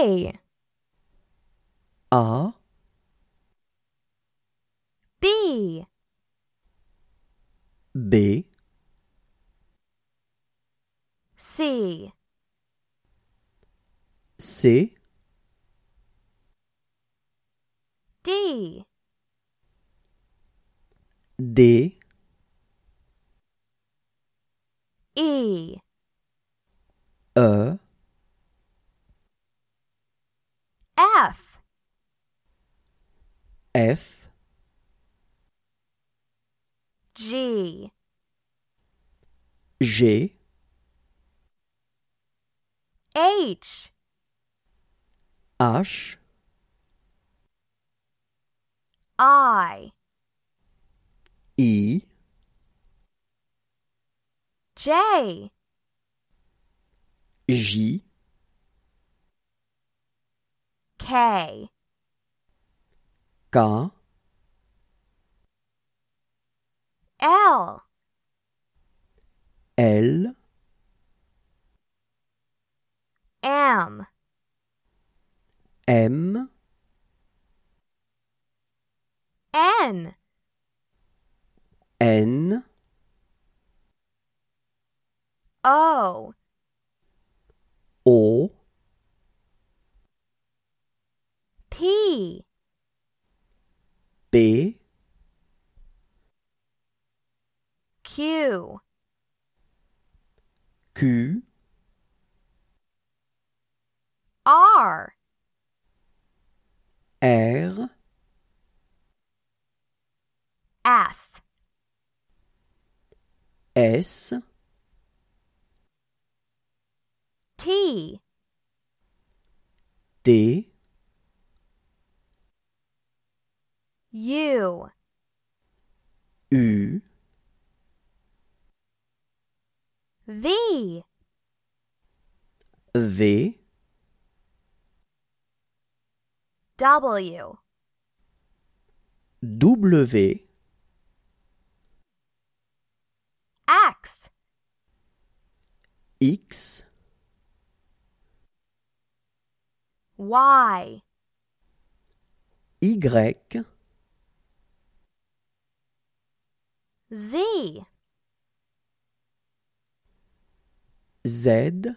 A. R. B. B. C. C. D. D. E. E. F. F. G. G. H. H. I. E. J. J. K. K. L. L. M. M. N. N. O. O. P. B. Q. Q. R. R. S. S. T. D. U. U. V. V. W. W. X. X. Y. Y. Z. Z.